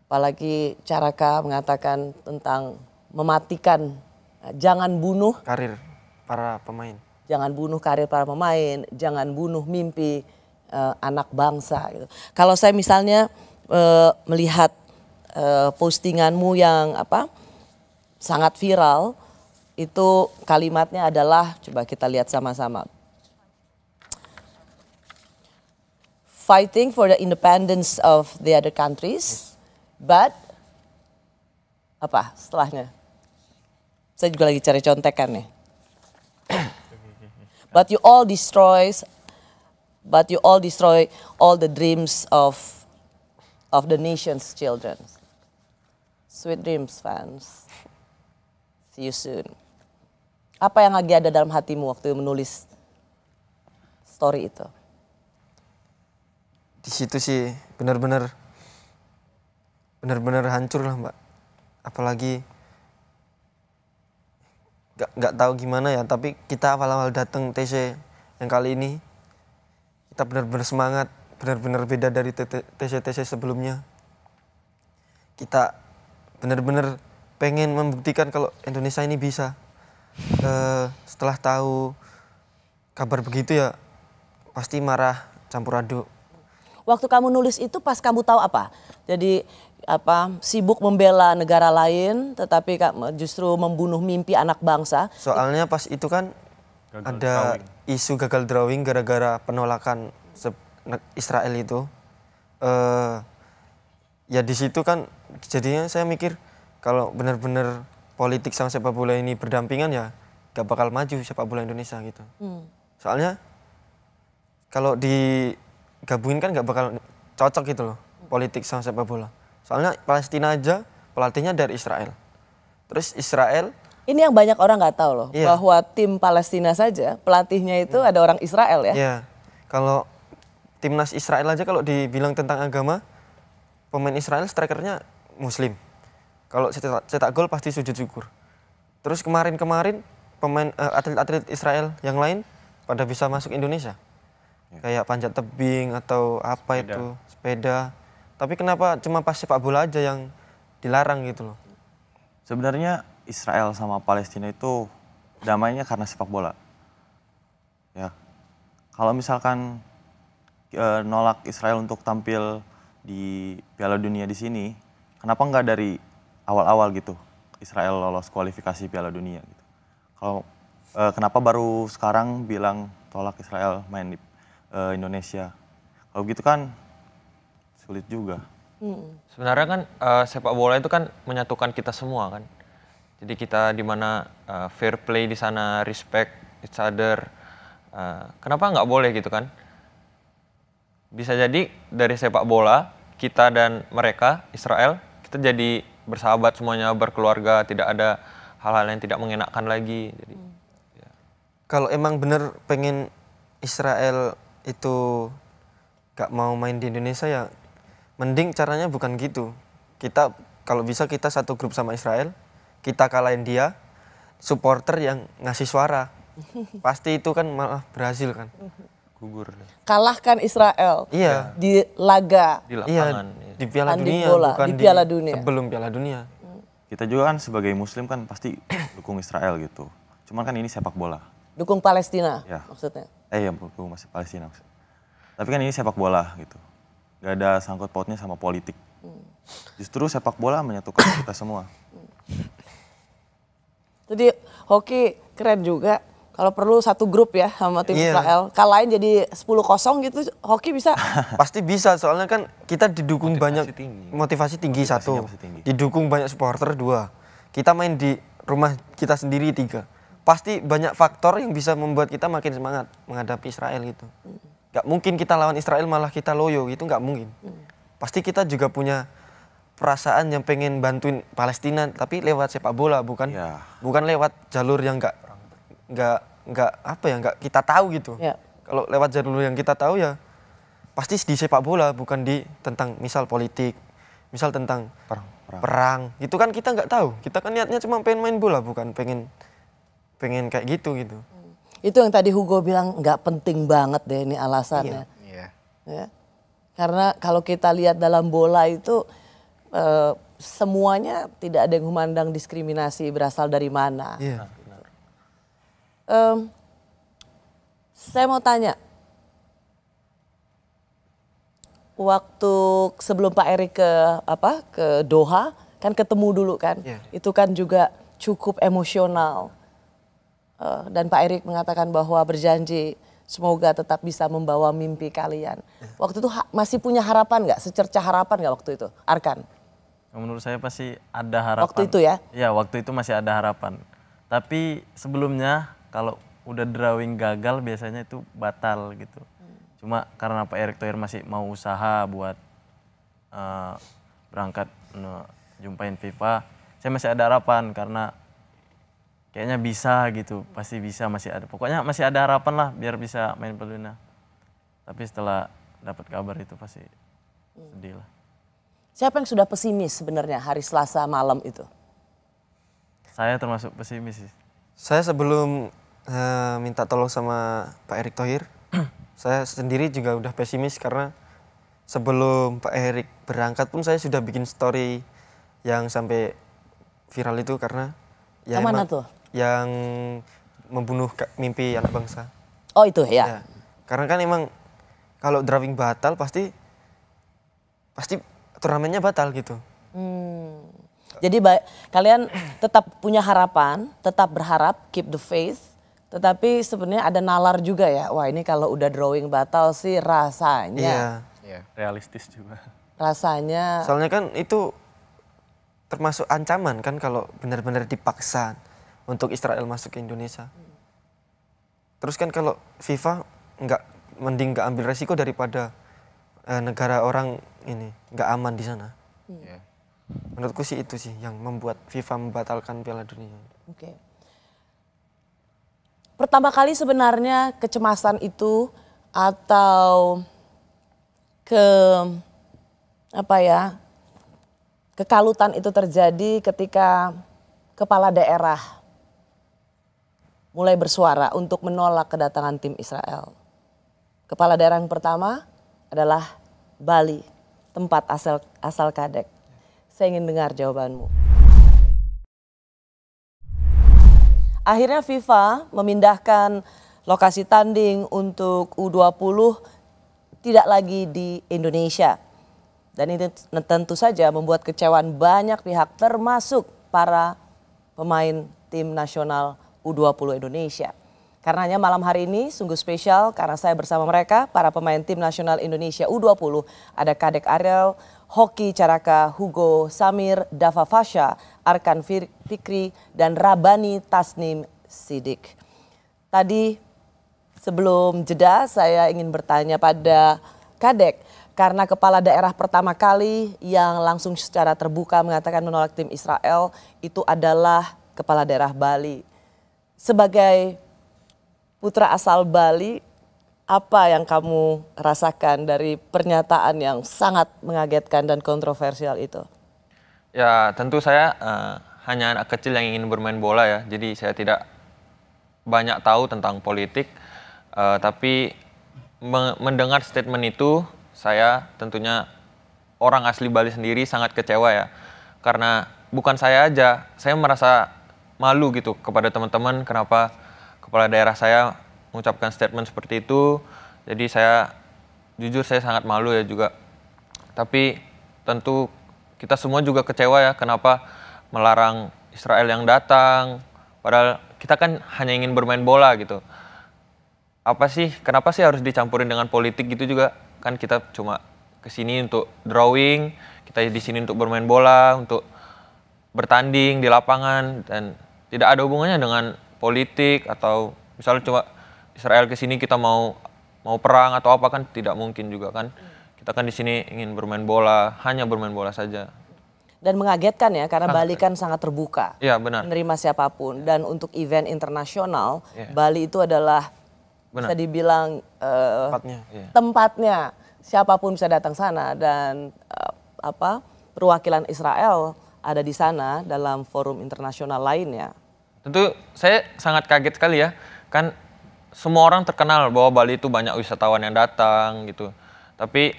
apalagi Caraka mengatakan tentang mematikan, jangan bunuh karir para pemain, jangan bunuh karir para pemain, jangan bunuh mimpi uh, anak bangsa gitu. Kalau saya misalnya uh, melihat uh, postinganmu yang apa sangat viral. Itu kalimatnya adalah, coba kita lihat sama-sama. Fighting for the independence of the other countries, but apa setelahnya? Saya juga lagi cari contekan nih. But you all destroys, but you all destroy all the dreams of of the nation's children. Sweet dreams, fans. See you soon. Apa yang lagi ada dalam hatimu waktu menulis story itu? Di situ sih benar-benar benar-benar hancur lah Mbak. Apalagi nggak nggak tahu gimana ya. Tapi kita awal-awal datang T C yang kali ini kita benar-benar semangat, benar-benar beda dari T C T C sebelumnya. Kita benar-benar pengen membuktikan kalau Indonesia ini bisa. Uh, setelah tahu kabar begitu ya pasti marah campur aduk. Waktu kamu nulis itu pas kamu tahu apa? Jadi apa sibuk membela negara lain, tetapi justru membunuh mimpi anak bangsa. Soalnya pas itu kan gagal ada drawing. isu gagal drawing gara-gara penolakan Israel itu. Uh, ya di situ kan jadinya saya mikir kalau benar-benar politik sama sepak bola ini berdampingan ya gak bakal maju sepak bola Indonesia gitu. Hmm. Soalnya kalau digabungin kan gak bakal cocok gitu loh, politik sama sepak bola. Soalnya Palestina aja pelatihnya dari Israel. Terus Israel... Ini yang banyak orang nggak tahu loh, yeah. bahwa tim Palestina saja pelatihnya itu yeah. ada orang Israel ya. Iya, yeah. kalau timnas Israel aja kalau dibilang tentang agama, pemain Israel strikernya Muslim. Kalau cetak, cetak gol pasti sujud syukur. Terus kemarin-kemarin pemain atlet-atlet uh, Israel yang lain pada bisa masuk Indonesia. Yeah. Kayak panjat tebing atau apa sepeda. itu, sepeda. Tapi kenapa cuma pas sepak bola aja yang dilarang gitu loh? Sebenarnya Israel sama Palestina itu damainya karena sepak bola. Ya, kalau misalkan e, nolak Israel untuk tampil di Piala Dunia di sini, kenapa nggak dari awal-awal gitu Israel lolos kualifikasi Piala Dunia? Gitu. Kalau e, kenapa baru sekarang bilang tolak Israel main di e, Indonesia? Kalau gitu kan sulit juga. Hmm. Sebenarnya kan uh, sepak bola itu kan menyatukan kita semua kan. Jadi kita di mana uh, fair play di sana, respect each other. Uh, kenapa nggak boleh gitu kan? Bisa jadi dari sepak bola kita dan mereka Israel kita jadi bersahabat semuanya, berkeluarga, tidak ada hal-hal yang tidak mengenakan lagi. Jadi hmm. ya. Kalau emang bener pengen Israel itu nggak mau main di Indonesia ya. Mending caranya bukan gitu. Kita kalau bisa kita satu grup sama Israel, kita kalahin dia, supporter yang ngasih suara. Pasti itu kan malah berhasil kan. Gugur. Kalahkan Israel. Iya. Di laga. Di lapangan. Iya, di Piala Dunia. Bola, bukan di Piala Dunia. Di, sebelum Piala Dunia. Kita juga kan sebagai Muslim kan pasti dukung Israel gitu. Cuman kan ini sepak bola. Dukung Palestina ya. maksudnya. Eh ya dukung masih Palestina maksudnya. Tapi kan ini sepak bola gitu. Gak ada sangkut pautnya sama politik. Justru sepak bola menyatukan kita semua. Jadi Hoki keren juga. Kalau perlu satu grup ya sama tim yeah. Israel. Kalahin jadi sepuluh kosong gitu Hoki bisa? Pasti bisa soalnya kan kita didukung motivasi banyak. Tinggi. Motivasi tinggi satu. Tinggi. Didukung banyak supporter dua. Kita main di rumah kita sendiri tiga. Pasti banyak faktor yang bisa membuat kita makin semangat menghadapi Israel gitu. Gak mungkin kita lawan Israel malah kita loyo, itu gak mungkin. Pasti kita juga punya perasaan yang pengen bantuin Palestina, tapi lewat sepak bola, bukan ya. bukan lewat jalur yang gak, gak, gak apa ya, gak kita tahu gitu. Ya. Kalau lewat jalur yang kita tahu ya pasti di sepak bola, bukan di tentang misal politik, misal tentang perang. perang. perang. Itu kan kita gak tahu, kita kan niatnya cuma pengen main bola, bukan pengen pengen kayak gitu gitu. Itu yang tadi Hugo bilang nggak penting banget deh ini alasannya. Iya. Ya. Karena kalau kita lihat dalam bola itu eh, semuanya tidak ada yang memandang diskriminasi berasal dari mana. Iya. Um, saya mau tanya, waktu sebelum Pak Erick ke apa ke Doha kan ketemu dulu kan, iya. itu kan juga cukup emosional. Dan Pak Erick mengatakan bahwa berjanji semoga tetap bisa membawa mimpi kalian. Waktu itu masih punya harapan nggak? Secerca harapan nggak waktu itu, Arkan? Menurut saya pasti ada harapan. Waktu itu ya? Ya, waktu itu masih ada harapan. Tapi sebelumnya kalau udah drawing gagal biasanya itu batal gitu. Hmm. Cuma karena Pak Erick Thohir masih mau usaha buat uh, berangkat uh, jumpain FIFA, saya masih ada harapan karena kayaknya bisa gitu, pasti bisa masih ada. Pokoknya masih ada harapan lah biar bisa main Piala Dunia. Tapi setelah dapat kabar itu pasti sedih lah. Siapa yang sudah pesimis sebenarnya hari Selasa malam itu? Saya termasuk pesimis sih. Saya sebelum uh, minta tolong sama Pak Erick Thohir, saya sendiri juga udah pesimis karena sebelum Pak Erick berangkat pun saya sudah bikin story yang sampai viral itu karena ya emang, tuh? yang membunuh mimpi anak bangsa. Oh itu ya. ya. Karena kan emang kalau drawing batal pasti pasti turnamennya batal gitu. Hmm. Jadi baik, kalian tetap punya harapan, tetap berharap, keep the faith. Tetapi sebenarnya ada nalar juga ya. Wah, ini kalau udah drawing batal sih rasanya. Iya, iya. Realistis juga. Rasanya. Soalnya kan itu termasuk ancaman kan kalau benar-benar dipaksa untuk Israel masuk ke Indonesia. Terus kan kalau FIFA nggak, mending nggak ambil resiko daripada eh, negara orang ini nggak aman di sana. Iya. Menurutku sih itu sih yang membuat FIFA membatalkan Piala Dunia. Oke. Okay. Pertama kali sebenarnya kecemasan itu atau ke apa ya kekalutan itu terjadi ketika kepala daerah mulai bersuara untuk menolak kedatangan tim Israel. Kepala daerah yang pertama adalah Bali, tempat asal asal Kadek. Saya ingin dengar jawabanmu. Akhirnya FIFA memindahkan lokasi tanding untuk U dua puluh tidak lagi di Indonesia. Dan ini tentu saja membuat kecewaan banyak pihak termasuk para pemain tim nasional U dua puluh Indonesia. Karenanya malam hari ini sungguh spesial karena saya bersama mereka para pemain tim nasional Indonesia U dua puluh. Ada Kadek Arel, Hoki Caraka, Hugo Samir, Dafa Fasya, Arkan Fikri, dan Rabani Tasnim Sidik. Tadi sebelum jeda saya ingin bertanya pada Kadek. Karena kepala daerah pertama kali yang langsung secara terbuka mengatakan menolak tim Israel itu adalah kepala daerah Bali. Sebagai putra asal Bali, apa yang kamu rasakan dari pernyataan yang sangat mengagetkan dan kontroversial itu? Ya tentu saya uh, hanya anak kecil yang ingin bermain bola ya. Jadi saya tidak banyak tahu tentang politik. Uh, tapi me mendengar statement itu, saya tentunya orang asli Bali sendiri sangat kecewa ya. Karena bukan saya aja, saya merasa malu gitu kepada teman-teman kenapa kepala daerah saya mengucapkan statement seperti itu. Jadi saya jujur saya sangat malu ya juga. Tapi tentu kita semua juga kecewa ya kenapa melarang Israel yang datang. Padahal kita kan hanya ingin bermain bola gitu. Apa sih, kenapa sih harus dicampurin dengan politik gitu juga? Kan kita cuma kesini untuk drawing, kita di sini untuk bermain bola, untuk bertanding di lapangan, dan tidak ada hubungannya dengan politik atau misalnya coba Israel kesini kita mau mau perang atau apa, kan tidak mungkin juga kan. Kita kan di sini ingin bermain bola, hanya bermain bola saja. Dan mengagetkan ya karena sangat. Bali kan sangat terbuka, ya, benar. Menerima siapapun, dan untuk event internasional ya. Bali itu adalah benar. Bisa dibilang uh, tempatnya. tempatnya, siapapun bisa datang sana dan uh, apa perwakilan Israel ada di sana dalam forum internasional lainnya. Tentu saya sangat kaget sekali ya, kan semua orang terkenal bahwa Bali itu banyak wisatawan yang datang gitu. Tapi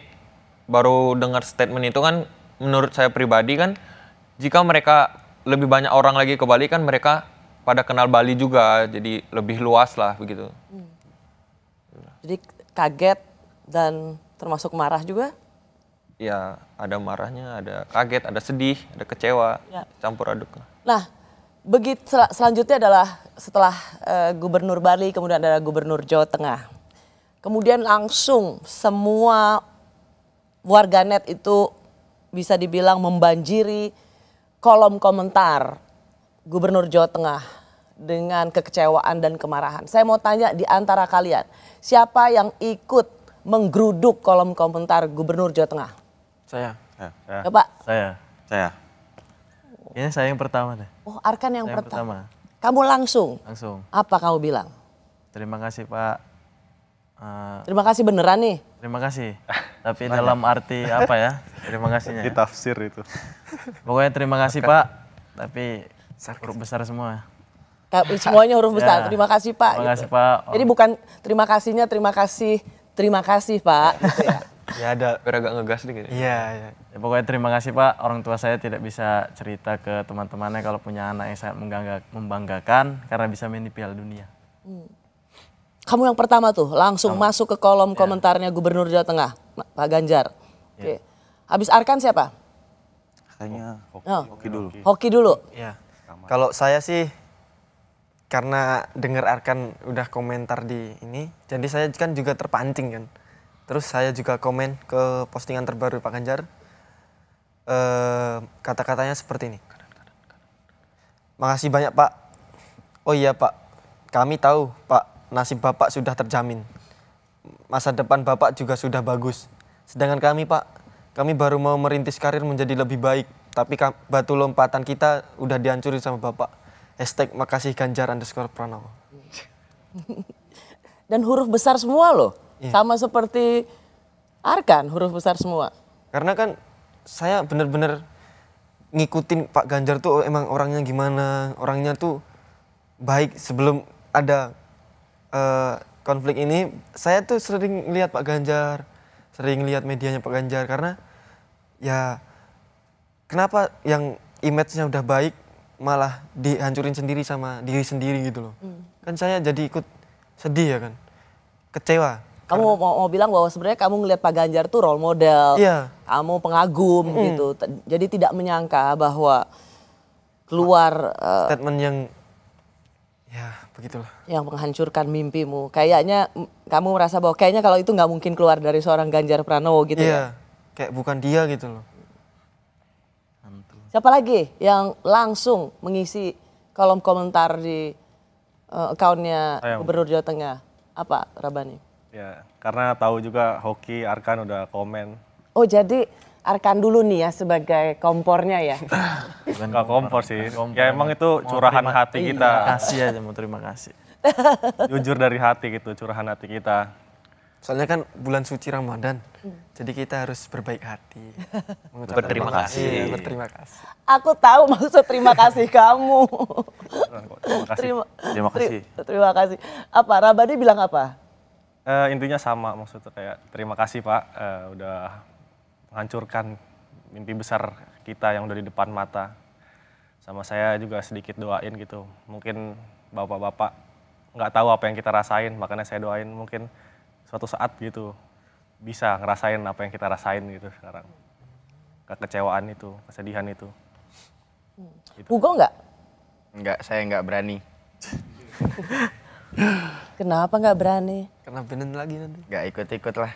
baru dengar statement itu kan, menurut saya pribadi kan, jika mereka lebih banyak orang lagi ke Bali kan mereka pada kenal Bali juga, jadi lebih luas lah begitu. Hmm. Jadi kaget dan termasuk marah juga? Ya ada marahnya, ada kaget, ada sedih, ada kecewa, ya. Campur aduk. Nah begitu sel selanjutnya adalah setelah uh, Gubernur Bali kemudian ada Gubernur Jawa Tengah. Kemudian langsung semua warganet itu bisa dibilang membanjiri kolom komentar Gubernur Jawa Tengah dengan kekecewaan dan kemarahan. Saya mau tanya di antara kalian, siapa yang ikut menggeruduk kolom komentar Gubernur Jawa Tengah? Saya. Ya, saya. Coba. Saya. Saya. Ini saya yang pertama deh. Oh, Arkan yang, yang pertama. pertama. Kamu langsung? Langsung. Apa kamu bilang? Terima kasih Pak. Uh, terima kasih beneran nih? Terima kasih. Tapi banyak. Dalam arti apa ya? Terima kasihnya. Ditafsir itu. Pokoknya terima kasih Arkan. Pak. Tapi huruf besar semua. Semuanya huruf besar. Ya. Terima kasih Pak. Terima kasih gitu. Pak. Oh. Jadi bukan terima kasihnya, terima kasih, terima kasih Pak. Gitu ya. Ya ada agak ngegas dikit. Iya. Ya. Ya, pokoknya terima kasih Pak. Orang tua saya tidak bisa cerita ke teman-temannya kalau punya anak yang sangat membanggakan karena bisa main di Piala Dunia. Hmm. Kamu yang pertama tuh langsung Kamu. masuk ke kolom ya. komentarnya Gubernur Jawa Tengah Pak Ganjar. Ya. Oke. Habis Arkan siapa? Kayaknya hoki, oh. hoki dulu. Hoki dulu? Ya. Kalau saya sih karena dengar Arkan udah komentar di ini, jadi saya kan juga terpancing kan. Terus saya juga komen ke postingan terbaru Pak Ganjar. E, kata-katanya seperti ini. Makasih banyak Pak. Oh iya Pak, kami tahu Pak, nasib Bapak sudah terjamin. Masa depan Bapak juga sudah bagus. Sedangkan kami Pak, kami baru mau merintis karir menjadi lebih baik. Tapi batu lompatan kita udah dihancurin sama Bapak. Hashtag makasih Ganjar underscore Pranowo. Dan huruf besar semua loh. Yeah. Sama seperti Arkan, huruf besar semua. Karena kan saya bener-bener ngikutin Pak Ganjar tuh emang orangnya gimana. Orangnya tuh baik. Sebelum ada uh, konflik ini, saya tuh sering lihat Pak Ganjar. Sering lihat medianya Pak Ganjar karena ya... Kenapa yang image-nya udah baik malah dihancurin sendiri sama diri sendiri gitu loh. Hmm. Kan saya jadi ikut sedih ya kan, kecewa. Kamu karena... mau, mau bilang bahwa sebenarnya kamu ngelihat Pak Ganjar tuh role model, yeah. Kamu pengagum mm. gitu. Jadi tidak menyangka bahwa keluar... Statement uh, yang ya begitulah. Yang menghancurkan mimpimu. Kayaknya kamu merasa bahwa kayaknya kalau itu nggak mungkin keluar dari seorang Ganjar Pranowo gitu yeah. ya. Kayak bukan dia gitu loh. Siapa lagi yang langsung mengisi kolom komentar di uh, akunnya Gubernur Jawa Tengah? Apa, Rabani? Ya, karena tahu juga hoki Arkan udah komen. Oh, jadi Arkan dulu nih ya sebagai kompornya ya? Bukan kompor, kompor sih. Kompor. Ya emang itu curahan terima, hati kita. Terima kasih aja, mau terima kasih. Jujur dari hati gitu, curahan hati kita. Soalnya kan bulan suci Ramadan, hmm. jadi kita harus berbaik hati. Berterima kasih. Iya, berterima kasih. Aku tahu maksud terima kasih kamu. Terima kasih. Terima, terima kasih. Terima kasih. Apa, Rabani bilang apa? Uh, intinya sama maksudnya kayak terima kasih Pak uh, udah menghancurkan mimpi besar kita yang udah di depan mata. Sama saya juga sedikit doain gitu. Mungkin bapak-bapak nggak tahu apa yang kita rasain, makanya saya doain mungkin suatu saat gitu bisa ngerasain apa yang kita rasain gitu sekarang. Kekecewaan itu, kesedihan itu. Gitu. Hugo enggak? Enggak, saya enggak berani. Kenapa enggak berani? Karena benen lagi nanti. Enggak ikut-ikut lah.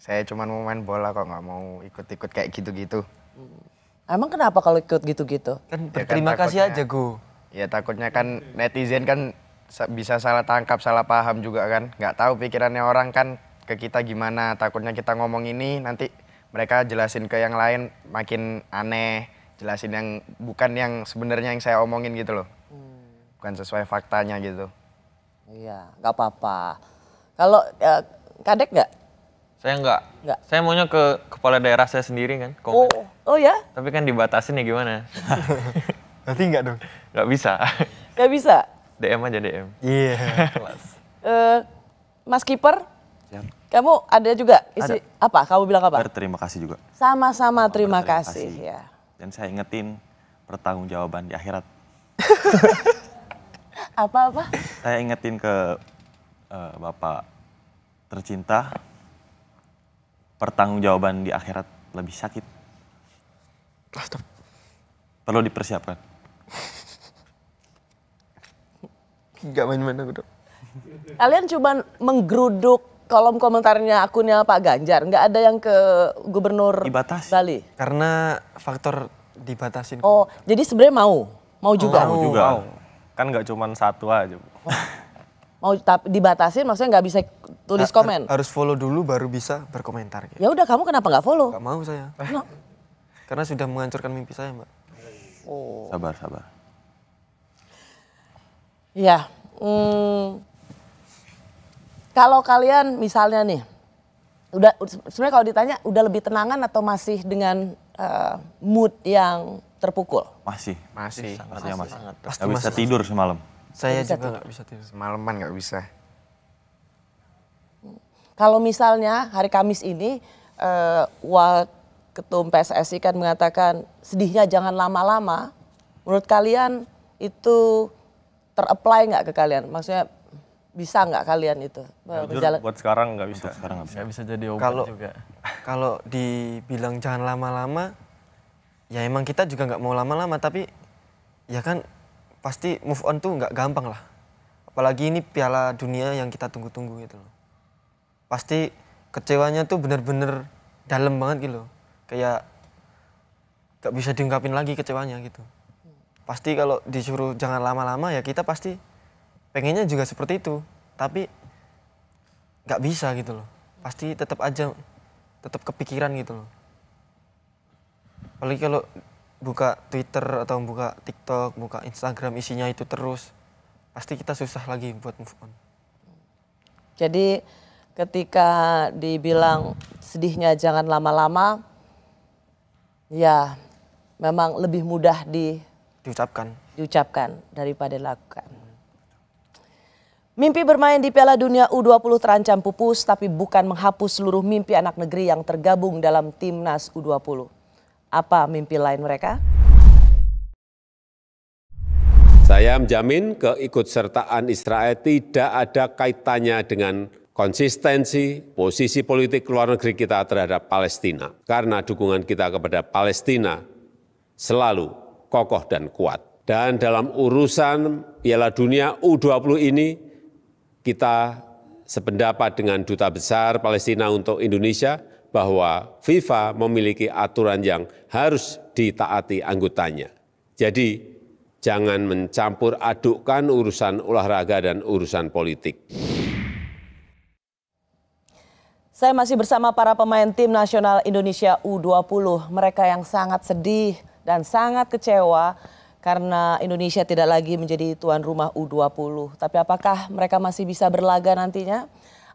Saya cuma mau main bola kok, enggak mau ikut-ikut kayak gitu-gitu. Emang kenapa kalau ikut gitu-gitu? Kan berterima ya kan, kasih aja Gu. Ya takutnya kan netizen kan bisa salah tangkap, salah paham juga kan. Nggak tahu pikirannya orang kan ke kita gimana. Takutnya kita ngomong ini nanti mereka jelasin ke yang lain makin aneh. Jelasin yang bukan yang sebenarnya yang saya omongin gitu loh. Hmm. Bukan sesuai faktanya gitu. Iya, nggak apa-apa. Kalau uh, Kadek nggak? Saya nggak. Nggak. Saya maunya ke kepala daerah saya sendiri kan. Komen. Oh, oh ya? Tapi kan dibatasin ya gimana. Berarti nggak dong? Nggak bisa. Nggak bisa? D M aja D M. Iya. Yeah. uh, Mas Kiper, ya. Kamu ada juga isi ada. Apa? Kamu bilang apa? Berterima kasih juga. Sama-sama terima, terima kasih. kasih. Ya. Dan saya ingetin pertanggungjawaban di akhirat. Apa-apa? Saya ingetin ke uh, Bapak tercinta, pertanggungjawaban di akhirat lebih sakit. Stop. Perlu dipersiapkan. Gak main-main aku dong. Kalian cuma menggeruduk kolom komentarnya akunnya Pak Ganjar, nggak ada yang ke Gubernur dibatasi. Bali? Karena faktor dibatasin. Oh, jadi sebenarnya mau? Mau juga? Mau juga. Mau. Kan nggak cuma satu aja. Oh. Mau dibatasin maksudnya nggak bisa tulis nah, komen? Harus follow dulu baru bisa berkomentar. Ya udah, kamu kenapa nggak follow? Nggak mau saya. Nah. Karena sudah menghancurkan mimpi saya, Mbak. Oh. Sabar, sabar. Ya, hmm, kalau kalian misalnya nih, udah sebenarnya kalau ditanya udah lebih tenangan atau masih dengan uh, mood yang terpukul? Masih, masih, sangatnya masih. Sangat. Pasti gak bisa masih. Tidur semalam. Saya juga tidur. Gak bisa tidur. Semalaman gak bisa. Kalau misalnya hari Kamis ini, uh, Waketum P S S I kan mengatakan sedihnya jangan lama-lama. Menurut kalian itu ter-apply nggak ke kalian? Maksudnya bisa nggak kalian itu? Jujur, buat sekarang nggak bisa. Buat sekarang nggak bisa. Bisa jadi obat juga. Kalau dibilang jangan lama-lama, ya emang kita juga nggak mau lama-lama, tapi ya kan pasti move on tuh nggak gampang lah. Apalagi ini Piala Dunia yang kita tunggu-tunggu gitu loh. Pasti kecewanya tuh bener-bener dalam banget gitu loh. Kayak nggak bisa diungkapin lagi kecewanya gitu. Pasti kalau disuruh jangan lama-lama ya kita pasti pengennya juga seperti itu. Tapi nggak bisa gitu loh. Pasti tetap aja tetap kepikiran gitu loh. Apalagi kalau buka Twitter atau buka TikTok, buka Instagram isinya itu terus, pasti kita susah lagi buat move on. Jadi ketika dibilang sedihnya jangan lama-lama, ya memang lebih mudah di diucapkan, diucapkan daripada dilakukan. Mimpi bermain di Piala Dunia U dua puluh terancam pupus, tapi bukan menghapus seluruh mimpi anak negeri yang tergabung dalam Timnas U dua puluh. Apa mimpi lain mereka? Saya menjamin keikutsertaan Israel tidak ada kaitannya dengan konsistensi posisi politik luar negeri kita terhadap Palestina. Karena dukungan kita kepada Palestina selalu kokoh dan kuat. Dan dalam urusan Piala Dunia U dua puluh ini, kita sependapat dengan Duta Besar Palestina untuk Indonesia bahwa FIFA memiliki aturan yang harus ditaati anggotanya. Jadi jangan mencampur adukkan urusan olahraga dan urusan politik. Saya masih bersama para pemain tim nasional Indonesia U dua puluh. Mereka yang sangat sedih dan sangat kecewa karena Indonesia tidak lagi menjadi tuan rumah U dua puluh. Tapi apakah mereka masih bisa berlaga nantinya?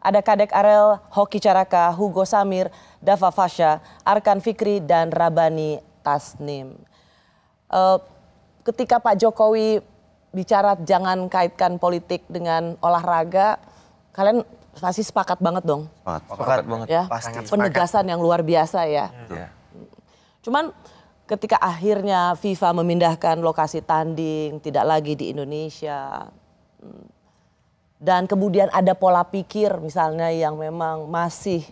Ada Kadek Arel, Hoki Caraka, Hugo Samir, Dafa Fasya, Arkan Fikri, dan Rabani Tasnim. Uh, ketika Pak Jokowi bicara jangan kaitkan politik dengan olahraga, kalian pasti sepakat banget dong? Sepakat, sepakat banget. Ya? Pasti. Penegasan yang luar biasa ya. Ya. Cuman ketika akhirnya FIFA memindahkan lokasi tanding, tidak lagi di Indonesia, dan kemudian ada pola pikir misalnya yang memang masih,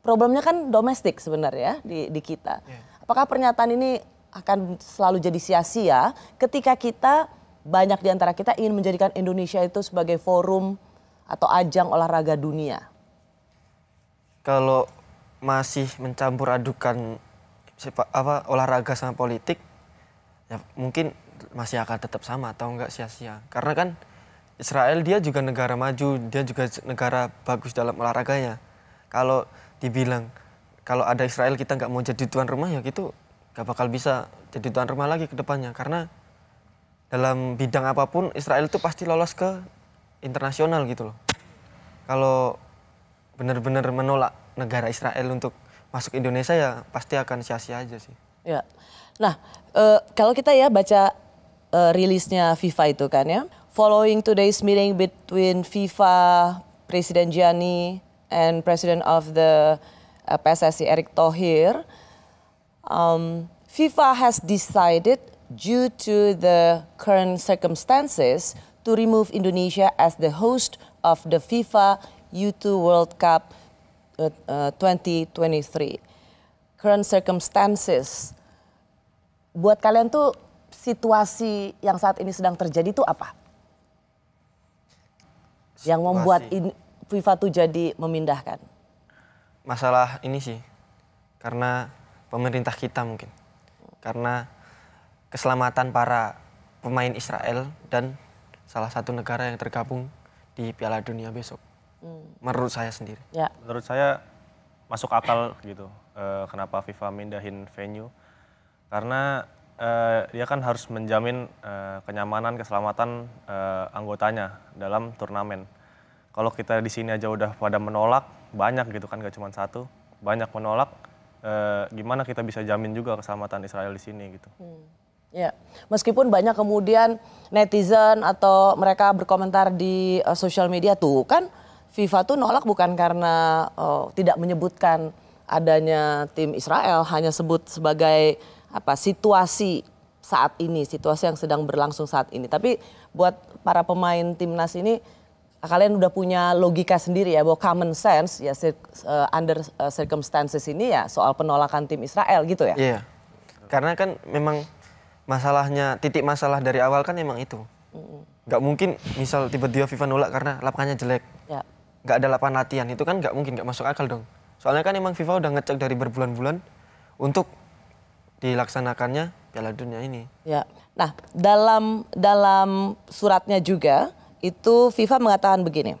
problemnya kan domestik sebenarnya di, di kita. Apakah pernyataan ini akan selalu jadi sia-sia ketika kita, banyak di antara kita ingin menjadikan Indonesia itu sebagai forum atau ajang olahraga dunia? Kalau masih mencampur adukan apa olahraga sama politik, ya mungkin masih akan tetap sama atau enggak sia-sia. Karena kan Israel dia juga negara maju, dia juga negara bagus dalam olahraganya. Kalau dibilang kalau ada Israel kita nggak mau jadi tuan rumah, ya gitu nggak bakal bisa jadi tuan rumah lagi ke depannya. Karena dalam bidang apapun Israel itu pasti lolos ke internasional gitu loh. Kalau benar-benar menolak negara Israel untuk masuk Indonesia ya pasti akan sia-sia aja sih. Ya, nah e, kalau kita ya baca e, rilisnya FIFA itu kan ya, following today's meeting between FIFA President Gianni and President of the uh, P S S I Erick Thohir, um, FIFA has decided due to the current circumstances to remove Indonesia as the host of the FIFA U dua World Cup twenty twenty-three. Current circumstances. Buat kalian tuh situasi yang saat ini sedang terjadi itu apa? Situasi. Yang membuat in, FIFA tuh jadi memindahkan. Masalah ini sih karena pemerintah kita mungkin. Karena keselamatan para pemain Israel dan salah satu negara yang tergabung di Piala Dunia besok. Menurut saya sendiri. Ya. Menurut saya masuk akal gitu eh, kenapa FIFA mindahin venue. Karena eh, dia kan harus menjamin eh, kenyamanan, keselamatan eh, anggotanya dalam turnamen. Kalau kita di sini aja udah pada menolak, banyak gitu kan, gak cuma satu. Banyak menolak, eh, gimana kita bisa jamin juga keselamatan Israel di sini gitu. Hmm. Ya, meskipun banyak kemudian netizen atau mereka berkomentar di uh, sosial media tuh kan, FIFA tuh nolak bukan karena oh, tidak menyebutkan adanya tim Israel, hanya sebut sebagai apa situasi saat ini, situasi yang sedang berlangsung saat ini. Tapi buat para pemain timnas ini, kalian udah punya logika sendiri ya, bahwa common sense ya under circumstances ini ya soal penolakan tim Israel gitu ya? Iya, yeah. Karena kan memang masalahnya, titik masalah dari awal kan memang itu. Nggak mungkin misal tiba-tiba FIFA nolak karena lapangannya jelek. Ya. Nggak ada lapangan latihan, itu kan nggak mungkin, nggak masuk akal dong. Soalnya kan emang FIFA udah ngecek dari berbulan-bulan untuk dilaksanakannya Piala Dunia ini. Ya. Nah, dalam dalam suratnya juga itu FIFA mengatakan begini.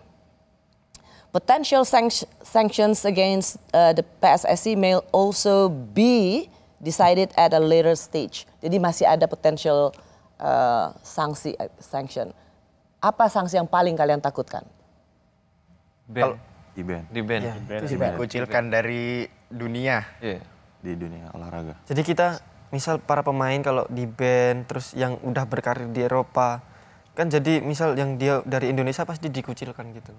Potential sanctions against uh, the P S S I may also be decided at a later stage. Jadi masih ada potential uh, sanksi uh, sanction. Apa sanksi yang paling kalian takutkan? Ban. Di ban. Di ban. Ya, di ban. Dikucilkan dari dunia. Yeah. Di dunia olahraga. Jadi kita misal para pemain kalau di ban terus yang udah berkarir di Eropa kan, jadi misal yang dia dari Indonesia pasti dikucilkan gitu.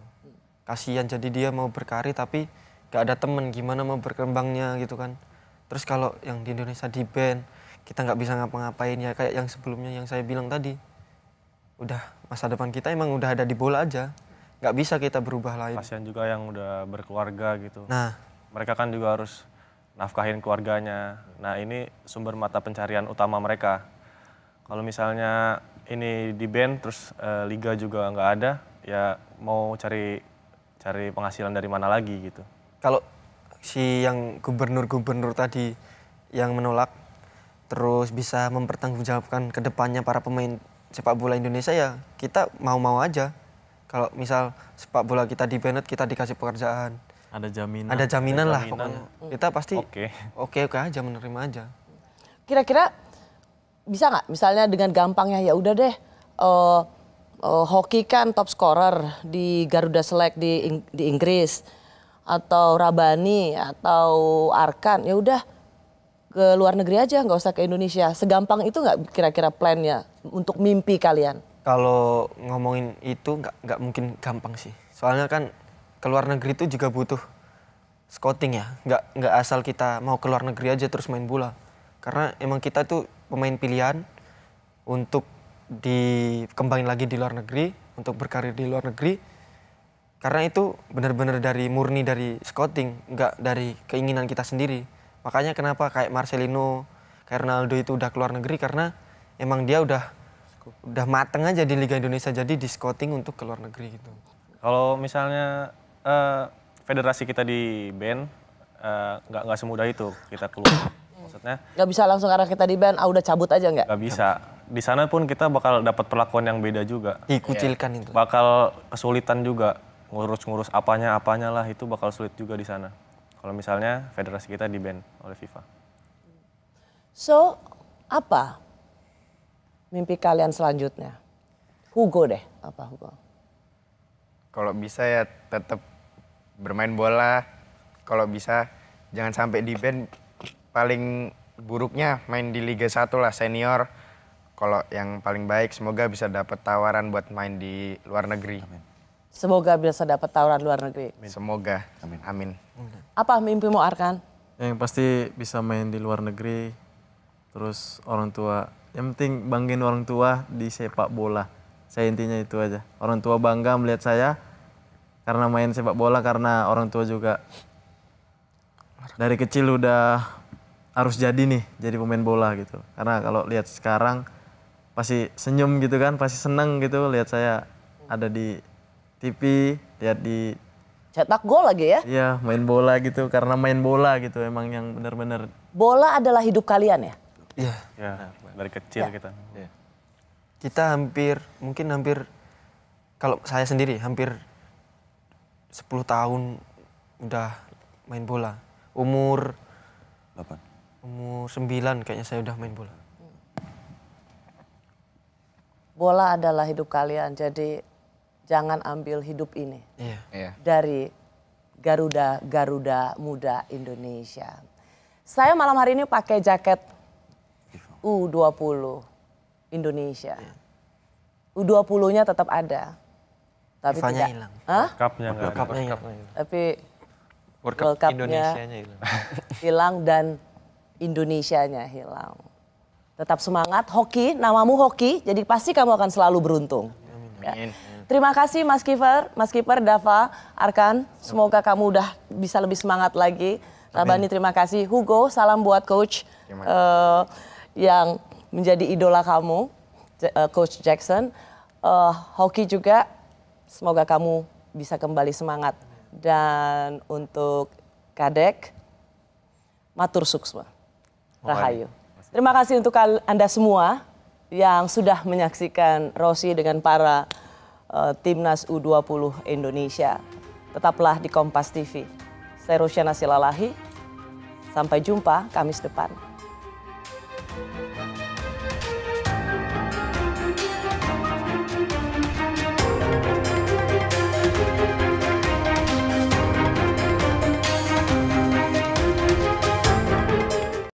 Kasihan, jadi dia mau berkarir tapi gak ada temen, gimana mau berkembangnya gitu kan. Terus kalau yang di Indonesia di ban, kita gak bisa ngapa-ngapain ya, kayak yang sebelumnya yang saya bilang tadi. Udah masa depan kita emang udah ada di bola aja, gak bisa kita berubah lain. Kasihan juga yang udah berkeluarga gitu. Nah, mereka kan juga harus nafkahin keluarganya. Nah, ini sumber mata pencarian utama mereka. Kalau misalnya ini di ban terus e, liga juga gak ada, ya mau cari cari penghasilan dari mana lagi gitu. Kalau si yang gubernur-gubernur tadi yang menolak terus bisa mempertanggungjawabkan ke depannya para pemain sepak bola Indonesia, ya kita mau-mau aja. Kalau misal sepak bola kita di ban, kita dikasih pekerjaan. Ada jaminan. Ada jaminan, ada jaminan lah pokoknya. Kita pasti oke oke oke aja, menerima aja. Kira-kira bisa nggak misalnya dengan gampangnya ya udah deh, uh, Uh, Hoki kan top scorer di Garuda Select di, Ing di Inggris, atau Rabani atau Arkan, ya udah ke luar negeri aja, nggak usah ke Indonesia. Segampang itu nggak kira-kira plannya untuk mimpi kalian? Kalau ngomongin itu nggak nggak mungkin gampang sih. Soalnya kan ke luar negeri itu juga butuh scouting ya. Nggak nggak asal kita mau ke luar negeri aja terus main bola. Karena emang kita tuh pemain pilihan untuk dikembangin lagi di luar negeri, untuk berkarir di luar negeri, karena itu benar-benar dari murni dari scouting, nggak dari keinginan kita sendiri. Makanya kenapa kayak Marcelino, kayak Ronaldo itu udah keluar negeri, karena emang dia udah udah mateng aja di Liga Indonesia, jadi di scouting untuk keluar negeri gitu. Kalau misalnya uh, federasi kita di ban, uh, nggak nggak semudah itu kita keluar. Maksudnya nggak bisa langsung karena kita di ban, ah udah cabut aja nggak? Nggak bisa. Di sana pun kita bakal dapat perlakuan yang beda juga. Dikucilkan ya. Itu. Bakal kesulitan juga ngurus-ngurus apanya-apanya lah, itu bakal sulit juga di sana. Kalau misalnya federasi kita di ban oleh FIFA. So, apa mimpi kalian selanjutnya? Hugo deh, apa Hugo? Kalau bisa ya tetap bermain bola. Kalau bisa jangan sampai di ban. Paling buruknya main di Liga satu lah, senior. Kalau yang paling baik semoga bisa dapat tawaran buat main di luar negeri. Amin. Semoga bisa dapat tawaran luar negeri. Amin. Semoga. Amin. Amin. Apa mimpimu Arkan? Yang pasti bisa main di luar negeri. Terus orang tua, yang penting banggain orang tua di sepak bola. Saya intinya itu aja. Orang tua bangga melihat saya karena main sepak bola, karena orang tua juga dari kecil udah harus jadi nih jadi pemain bola gitu. Karena kalau lihat sekarang pasti senyum gitu kan, pasti seneng gitu lihat saya ada di T V, lihat di cetak gol lagi ya? Iya, main bola gitu, karena main bola gitu emang yang benar-benar. Bola adalah hidup kalian ya? Iya. Ya, dari kecil ya. Kita. Ya. Kita hampir, mungkin hampir, kalau saya sendiri hampir sepuluh tahun udah main bola. Umur delapan. Umur sembilan kayaknya saya udah main bola. Bola adalah hidup kalian, jadi jangan ambil hidup ini yeah. dari Garuda Garuda Muda Indonesia. Saya malam hari ini pakai jaket U dua puluh Indonesia. Yeah. U dua puluh-nya tetap ada, tapi FIFA-nya tidak. Hah? Cup-nya World Cup-nya hilang. Tapi World Cup Indonesia-nya hilang. hilang dan Indonesia-nya hilang. Tetap semangat, Hoki, namamu Hoki, jadi pasti kamu akan selalu beruntung. Amin. Ya. Terima kasih Mas Kiper, Mas Kiper, Dafa, Arkan, semoga kamu udah bisa lebih semangat lagi. Rabani, terima kasih. Hugo, salam buat Coach. uh, yang menjadi idola kamu, uh, Coach Jacksen. Uh, hoki juga, semoga kamu bisa kembali semangat. Dan untuk Kadek, matur suksma, rahayu. Terima kasih untuk Anda semua yang sudah menyaksikan Rosi dengan para uh, Timnas U dua puluh Indonesia. Tetaplah di Kompas T V. Saya Rosiana Silalahi. Sampai jumpa Kamis depan.